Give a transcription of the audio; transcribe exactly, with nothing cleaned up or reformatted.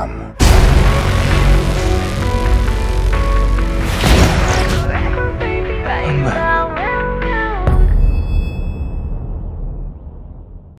some.